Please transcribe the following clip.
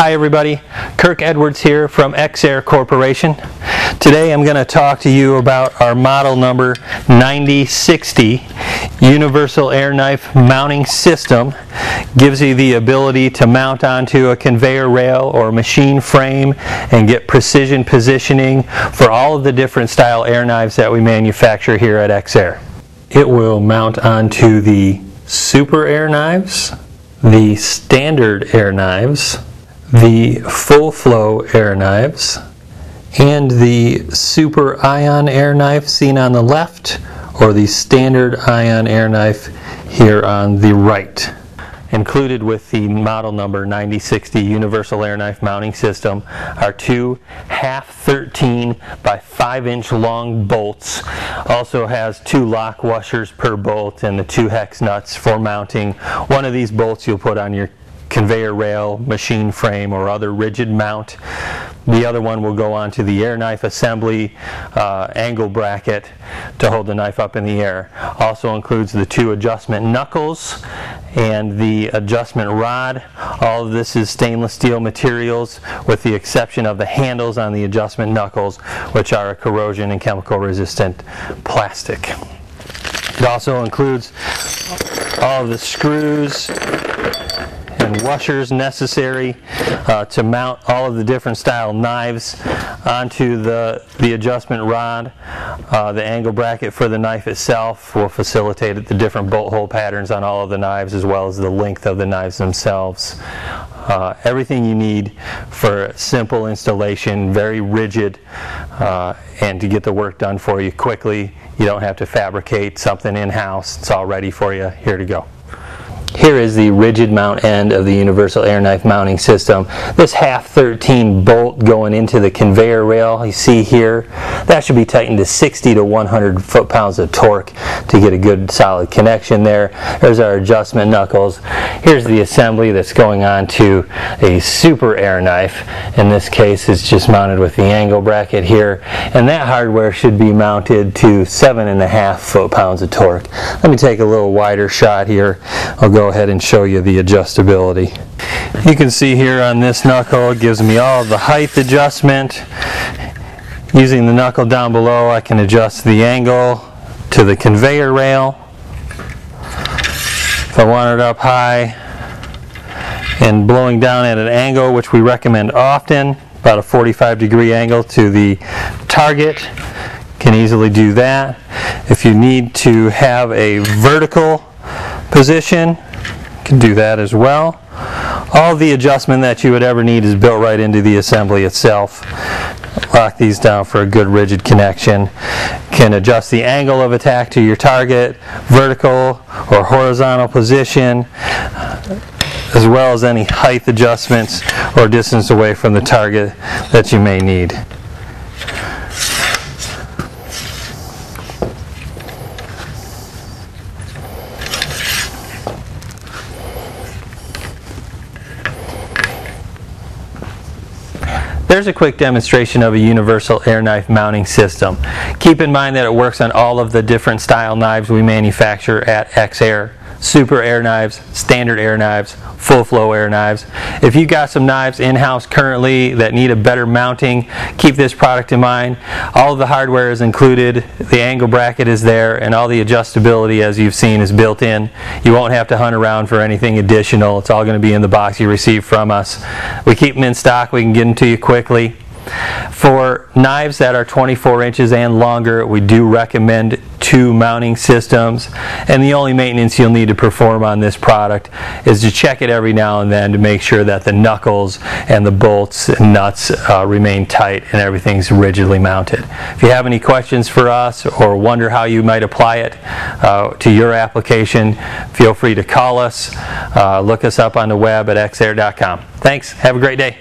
Hi everybody, Kirk Edwards here from XAir Corporation. Today I'm going to talk to you about our model number 9060 Universal Air Knife Mounting System. Gives you the ability to mount onto a conveyor rail or machine frame and get precision positioning for all of the different style air knives that we manufacture here at XAir. It will mount onto the super air knives, the standard air knives, the full flow air knives, and the super ion air knife seen on the left, or the standard ion air knife here on the right. Included with the model number 9060 Universal Air Knife Mounting System are two half 13 by 5 inch long bolts. Also has two lock washers per bolt and the two hex nuts for mounting. One of these bolts you'll put on your conveyor rail, machine frame, or other rigid mount. The other one will go onto the air knife assembly angle bracket to hold the knife up in the air. Also includes the two adjustment knuckles and the adjustment rod. All of this is stainless steel materials with the exception of the handles on the adjustment knuckles, which are a corrosion and chemical resistant plastic. It also includes all of the screws and washers necessary to mount all of the different style knives onto the adjustment rod. The angle bracket for the knife itself will facilitate the different bolt hole patterns on all of the knives, as well as the length of the knives themselves. Everything you need for simple installation, very rigid, and to get the work done for you quickly. You don't have to fabricate something in-house. It's all ready for you, here to go. Here is the rigid mount end of the Universal Air Knife Mounting System. This half 13 bolt going into the conveyor rail you see here, that should be tightened to 60 to 100 foot-pounds of torque to get a good solid connection there. There's our adjustment knuckles. Here's the assembly that's going on to a super air knife. In this case, it's just mounted with the angle bracket here, and that hardware should be mounted to 7.5 foot-pounds of torque. Let me take a little wider shot here. I'll go ahead and show you the adjustability. You can see here on this knuckle it gives me all the height adjustment. Using the knuckle down below I can adjust the angle to the conveyor rail. If I want it up high and blowing down at an angle, which we recommend often, about a 45-degree angle to the target, can easily do that. If you need to have a vertical position, can do that as well. All the adjustment that you would ever need is built right into the assembly itself. Lock these down for a good rigid connection. Can adjust the angle of attack to your target, vertical or horizontal position, as well as any height adjustments or distance away from the target that you may need. There's a quick demonstration of a universal air knife mounting system. Keep in mind that it works on all of the different style knives we manufacture at XAir. Super air knives, standard air knives, full flow air knives. If you've got some knives in-house currently that need a better mounting, keep this product in mind. All of the hardware is included, the angle bracket is there, and all the adjustability, as you've seen, is built in. You won't have to hunt around for anything additional. It's all going to be in the box you receive from us. We keep them in stock. We can get them to you quickly. For knives that are 24 inches and longer, we do recommend two mounting systems, and the only maintenance you'll need to perform on this product is to check it every now and then to make sure that the knuckles and the bolts and nuts remain tight and everything's rigidly mounted. If you have any questions for us or wonder how you might apply it to your application, feel free to call us, look us up on the web at exair.com. Thanks, have a great day.